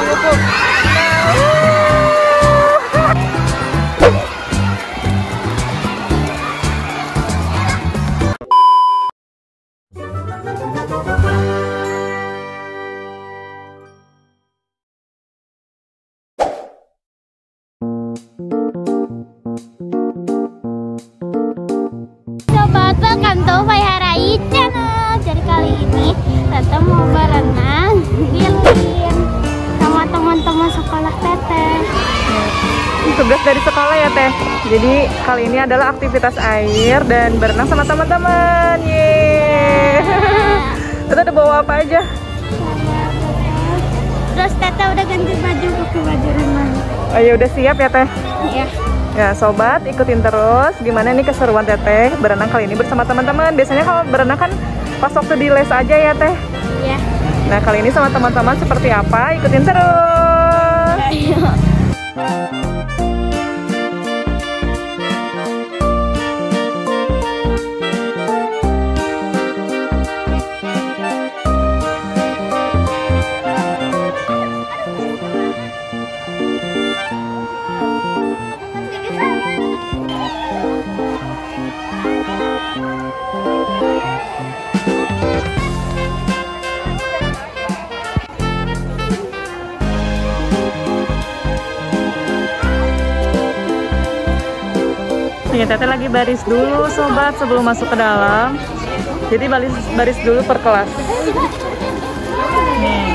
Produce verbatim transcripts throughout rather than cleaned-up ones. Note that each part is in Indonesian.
kandang kupu. Welcome to Faiharai Channel. Jadi kali ini Tete mau berenang di lain sama teman-teman sekolah Tete. Tugas dari sekolah ya Teh. Jadi kali ini adalah aktivitas air dan berenang sama teman-teman. Yeay. Tete udah bawa apa aja? Terus Tete udah ganti baju, pakai baju renang. Oh ya udah siap ya Teh? Iya. Ya sobat, ikutin terus gimana nih keseruan Teteh berenang kali ini bersama teman-teman. Biasanya kalau berenang kan pas waktu di les aja ya Teh. Iya. Nah kali ini sama teman-teman seperti apa, ikutin terus. Ayo. Ya, Tete lagi baris dulu sobat sebelum masuk ke dalam. Jadi baris baris dulu per kelas. Nih.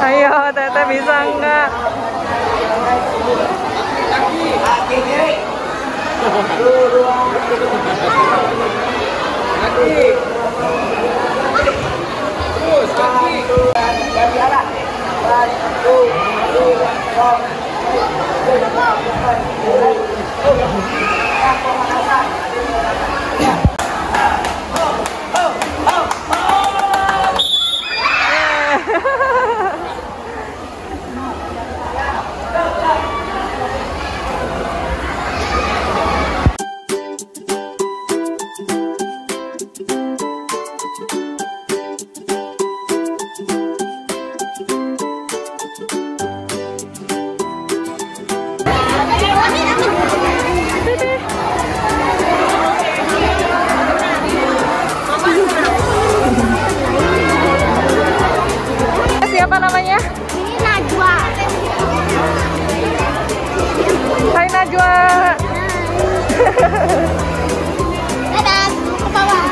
Ayo Tete bisa enggak? Siapa namanya? Ini Najwa. Hai Najwa. Dadah, ke bawah.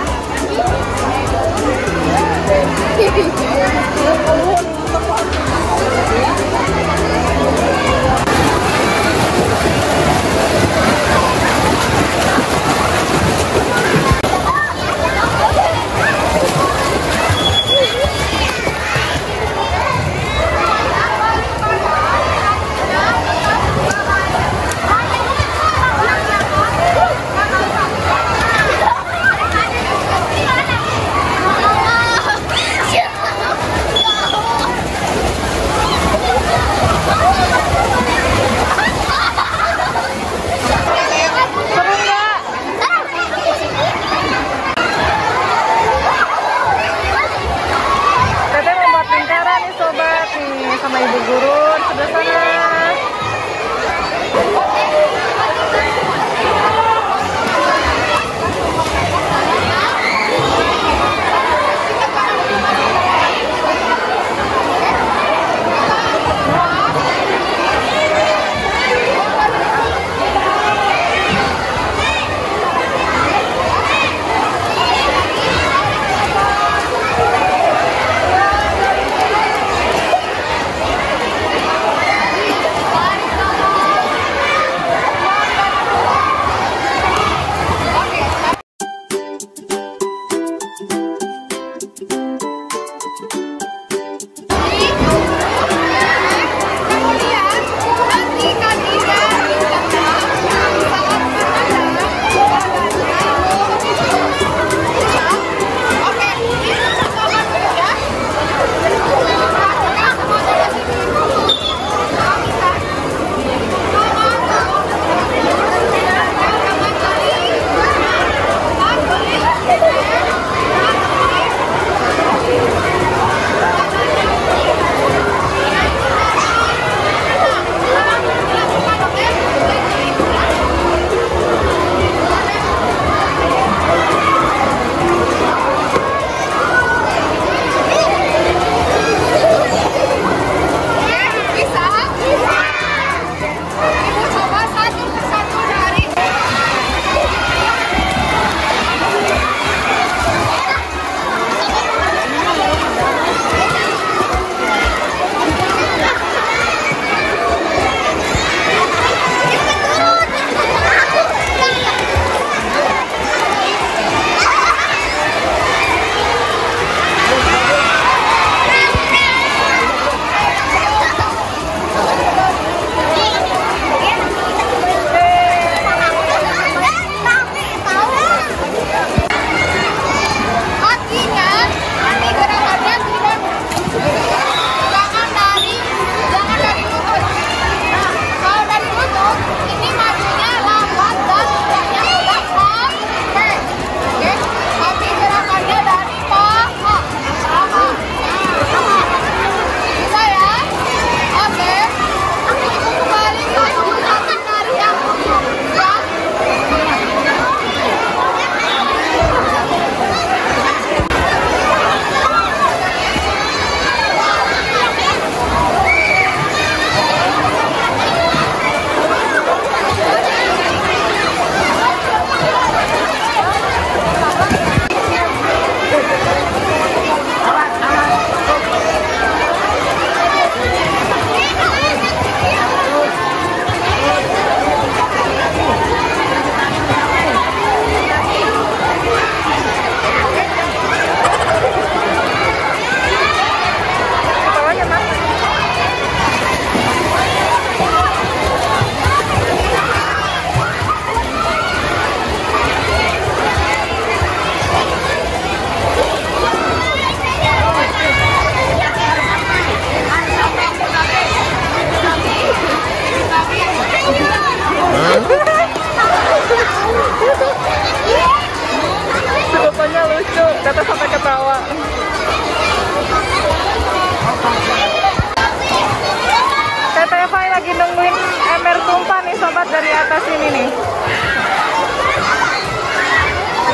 atas ini nih.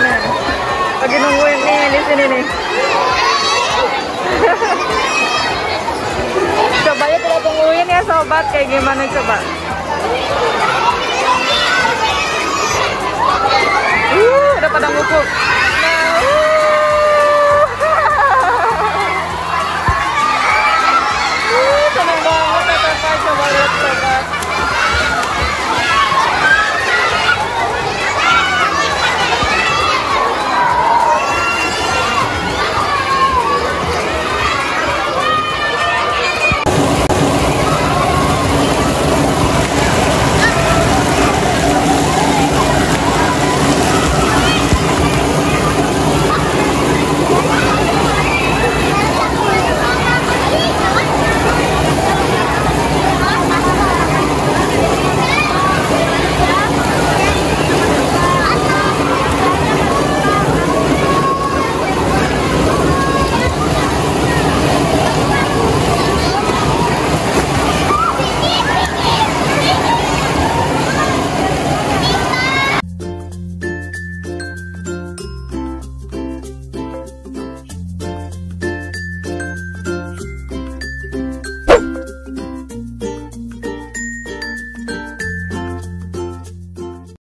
Nah, lagi nungguin nih di sini nih. Coba ya kita tungguin ya sobat, kayak gimana coba. Uh, udah pada ngupuk.